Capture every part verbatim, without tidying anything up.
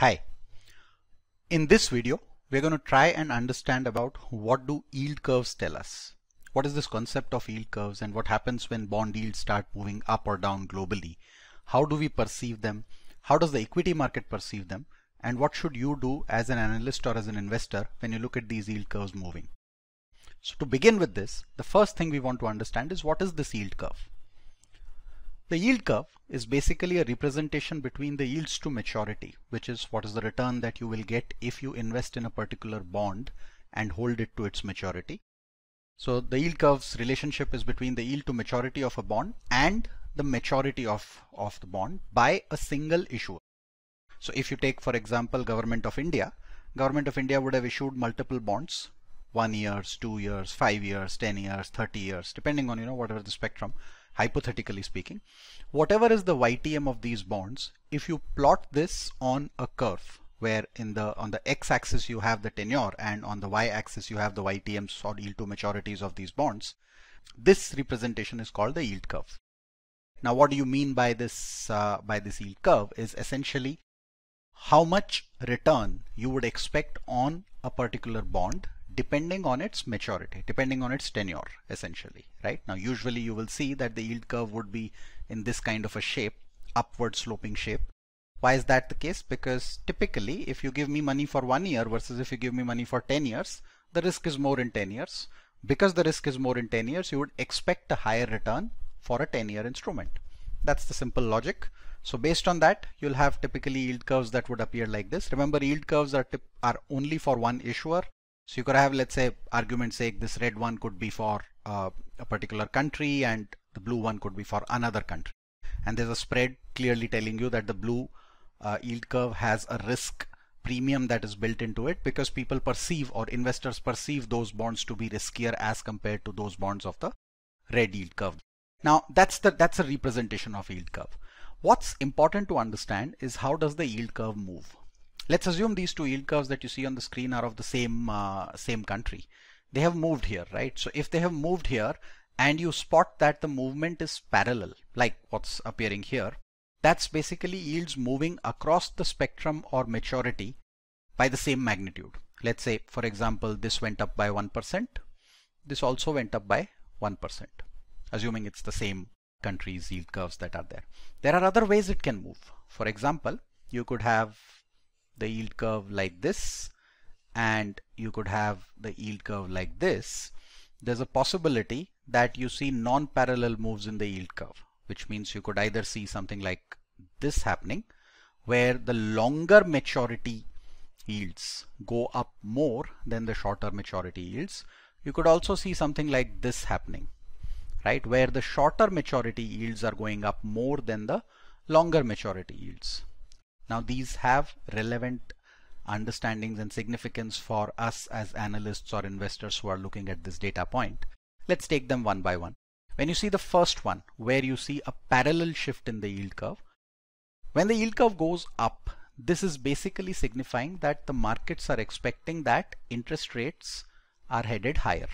Hi, in this video we're going to try and understand about what do yield curves tell us. What is this concept of yield curves and what happens when bond yields start moving up or down globally? How do we perceive them? How does the equity market perceive them? And what should you do as an analyst or as an investor when you look at these yield curves moving? So to begin with this, the first thing we want to understand is what is this yield curve? The yield curve is basically a representation between the yields to maturity, which is what is the return that you will get if you invest in a particular bond and hold it to its maturity. So the yield curve's relationship is between the yield to maturity of a bond and the maturity of, of the bond by a single issuer. So if you take, for example, Government of India, Government of India would have issued multiple bonds, one years, two years, five years, ten years, thirty years, depending on, you know, whatever the spectrum. Hypothetically speaking, whatever is the Y T M of these bonds, if you plot this on a curve where in the on the x-axis you have the tenure and on the y-axis you have the Y T Ms or yield to maturities of these bonds, this representation is called the yield curve. Now, what do you mean by this uh, by this yield curve is essentially how much return you would expect on a particular bond depending on its maturity, depending on its tenure, essentially, right? Now, usually you will see that the yield curve would be in this kind of a shape, upward sloping shape. Why is that the case? Because typically, if you give me money for one year versus if you give me money for ten years, the risk is more in ten years. Because the risk is more in ten years, you would expect a higher return for a ten year instrument. That's the simple logic. So based on that, you'll have typically yield curves that would appear like this. Remember, yield curves are, tip are only for one issuer. So you could have, let's say, argument's sake, this red one could be for uh, a particular country and the blue one could be for another country. And there's a spread clearly telling you that the blue uh, yield curve has a risk premium that is built into it because people perceive or investors perceive those bonds to be riskier as compared to those bonds of the red yield curve. Now, that's the that's a representation of yield curve. What's important to understand is how does the yield curve move? Let's assume these two yield curves that you see on the screen are of the same uh, same country. They have moved here, right? So if they have moved here and you spot that the movement is parallel, like what's appearing here, that's basically yields moving across the spectrum or maturity by the same magnitude. Let's say, for example, this went up by one percent. This also went up by one percent, assuming it's the same country's yield curves that are there. There are other ways it can move. For example, you could have the yield curve like this and you could have the yield curve like this. There's a possibility that you see non-parallel moves in the yield curve, which means you could either see something like this happening where the longer maturity yields go up more than the shorter maturity yields. You could also see something like this happening, right, where the shorter maturity yields are going up more than the longer maturity yields. Now, these have relevant understandings and significance for us as analysts or investors who are looking at this data point. Let's take them one by one. When you see the first one, where you see a parallel shift in the yield curve, when the yield curve goes up, this is basically signifying that the markets are expecting that interest rates are headed higher.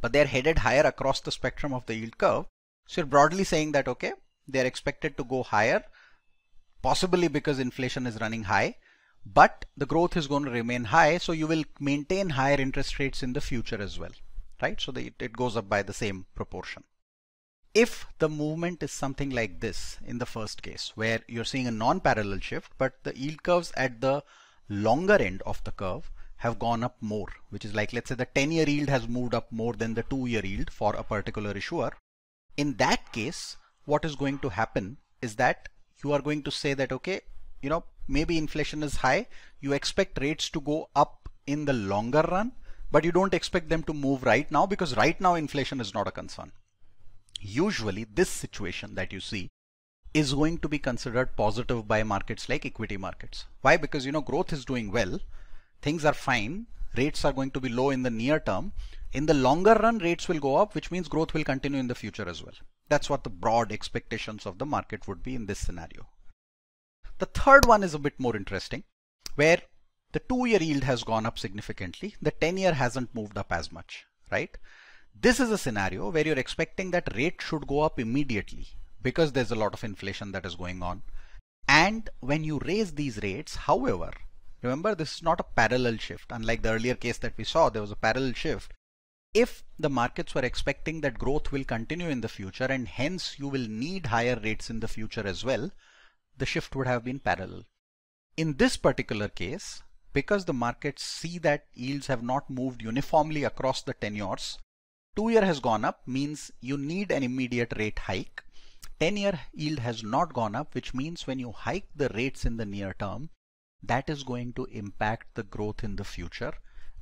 But they're headed higher across the spectrum of the yield curve. So you're broadly saying that, okay, they're expected to go higher, possibly because inflation is running high, but the growth is going to remain high, so you will maintain higher interest rates in the future as well, right? So the, it goes up by the same proportion. If the movement is something like this in the first case, where you're seeing a non-parallel shift, but the yield curves at the longer end of the curve have gone up more, which is like, let's say the ten year yield has moved up more than the two year yield for a particular issuer. In that case, what is going to happen is that you are going to say that, okay, you know, maybe inflation is high, you expect rates to go up in the longer run, but you don't expect them to move right now because right now inflation is not a concern. Usually this situation that you see is going to be considered positive by markets like equity markets. Why? Because, you know, growth is doing well, things are fine, rates are going to be low in the near term. In the longer run, rates will go up, which means growth will continue in the future as well. That's what the broad expectations of the market would be in this scenario. The third one is a bit more interesting, where the two year yield has gone up significantly. The ten year hasn't moved up as much, right? This is a scenario where you're expecting that rate should go up immediately because there's a lot of inflation that is going on. And when you raise these rates, however, remember this is not a parallel shift. Unlike the earlier case that we saw, there was a parallel shift. If the markets were expecting that growth will continue in the future and hence you will need higher rates in the future as well, the shift would have been parallel. In this particular case, because the markets see that yields have not moved uniformly across the tenures, two year has gone up means you need an immediate rate hike. ten year yield has not gone up, which means when you hike the rates in the near term, that is going to impact the growth in the future,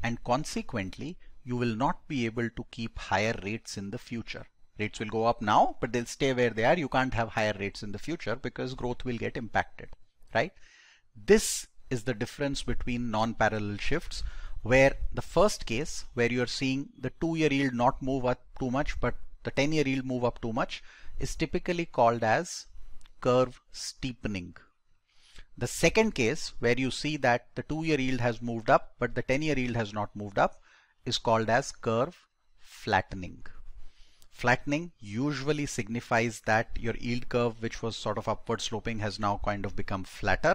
and consequently you will not be able to keep higher rates in the future. Rates will go up now, but they'll stay where they are. You can't have higher rates in the future because growth will get impacted, right? This is the difference between non-parallel shifts, where the first case, where you're seeing the two year yield not move up too much, but the ten year yield move up too much, is typically called as curve steepening. The second case, where you see that the two year yield has moved up, but the ten year yield has not moved up, is called as curve flattening. Flattening usually signifies that your yield curve, which was sort of upward sloping, has now kind of become flatter.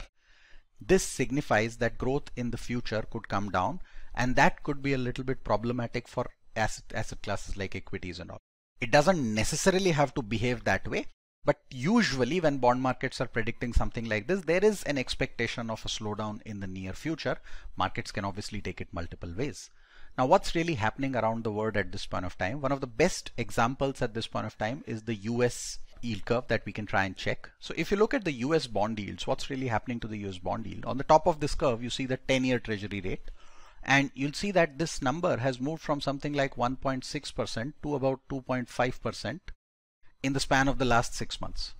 This signifies that growth in the future could come down, and that could be a little bit problematic for asset, asset classes like equities and all. It doesn't necessarily have to behave that way, but usually when bond markets are predicting something like this, there is an expectation of a slowdown in the near future. Markets can obviously take it multiple ways. Now, what's really happening around the world at this point of time? One of the best examples at this point of time is the U S yield curve that we can try and check. So if you look at the U S bond yields, what's really happening to the U S bond yield? On the top of this curve, you see the ten year treasury rate, and you'll see that this number has moved from something like one point six percent to about two point five percent in the span of the last six months,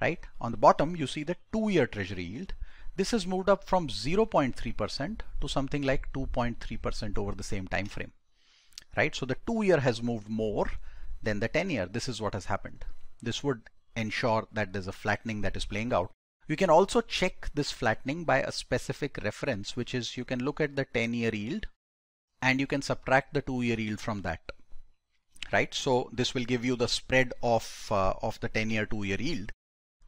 right? On the bottom, you see the two year treasury yield. This has moved up from zero point three percent to something like two point three percent over the same time frame, right? So the two year has moved more than the ten year. This is what has happened. This would ensure that there's a flattening that is playing out. You can also check this flattening by a specific reference, which is you can look at the ten year yield and you can subtract the two year yield from that, right? So this will give you the spread of, uh, of the ten year two year yield.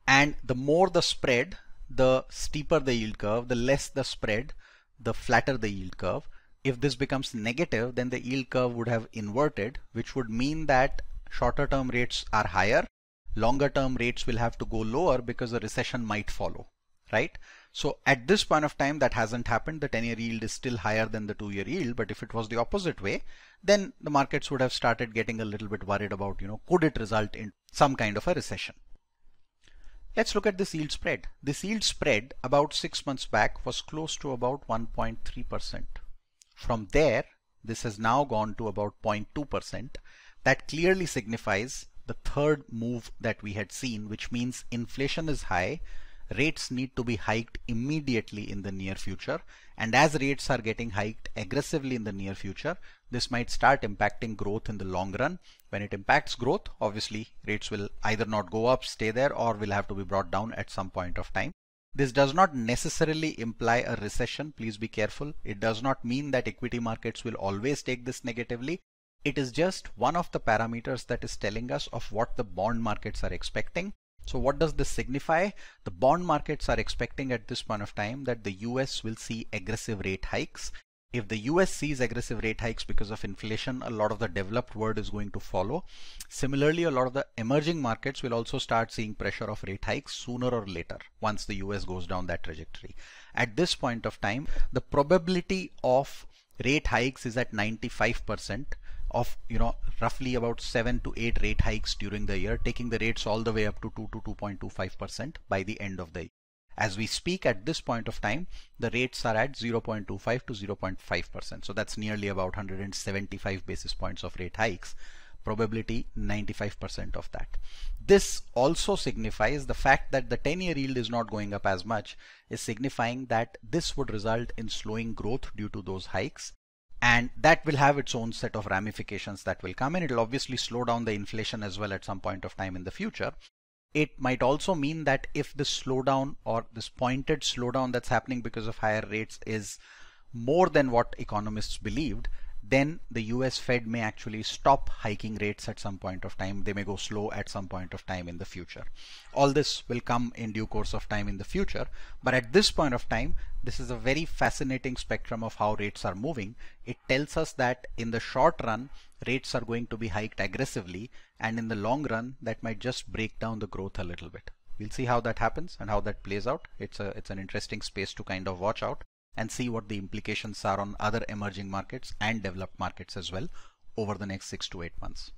And the more the spread, the steeper the yield curve, the less the spread, the flatter the yield curve. If this becomes negative, then the yield curve would have inverted, which would mean that shorter term rates are higher, longer term rates will have to go lower because a recession might follow, right? So at this point of time, that hasn't happened. The ten year yield is still higher than the two year yield, but if it was the opposite way, then the markets would have started getting a little bit worried about, you know, could it result in some kind of a recession? Let's look at this yield spread. This yield spread about six months back was close to about one point three percent. From there, this has now gone to about zero point two percent. That clearly signifies the third move that we had seen, which means inflation is high, rates need to be hiked immediately in the near future. And as rates are getting hiked aggressively in the near future, this might start impacting growth in the long run. When it impacts growth, obviously rates will either not go up, stay there, or will have to be brought down at some point of time. This does not necessarily imply a recession. Please be careful. It does not mean that equity markets will always take this negatively. It is just one of the parameters that is telling us of what the bond markets are expecting. So what does this signify? The bond markets are expecting at this point of time that the U S will see aggressive rate hikes. If the U S sees aggressive rate hikes because of inflation, a lot of the developed world is going to follow. Similarly, a lot of the emerging markets will also start seeing pressure of rate hikes sooner or later once the U S goes down that trajectory. At this point of time, the probability of rate hikes is at ninety-five percent. Of, you know, roughly about seven to eight rate hikes during the year, taking the rates all the way up to two to two point two five percent by the end of the year. As we speak at this point of time, the rates are at zero point two five to zero point five percent. So that's nearly about one hundred seventy-five basis points of rate hikes, probability ninety-five percent of that. This also signifies the fact that the ten year yield is not going up as much, is signifying that this would result in slowing growth due to those hikes. And that will have its own set of ramifications that will come in. It'll obviously slow down the inflation as well at some point of time in the future. It might also mean that if this slowdown or this pointed slowdown that's happening because of higher rates is more than what economists believed, then the U S Fed may actually stop hiking rates at some point of time. They may go slow at some point of time in the future. All this will come in due course of time in the future, but at this point of time, this is a very fascinating spectrum of how rates are moving. It tells us that in the short run, rates are going to be hiked aggressively, and in the long run, that might just break down the growth a little bit. We'll see how that happens and how that plays out. It's a, it's an interesting space to kind of watch out and see what the implications are on other emerging markets and developed markets as well over the next six to eight months.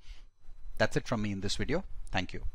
That's it from me in this video. Thank you.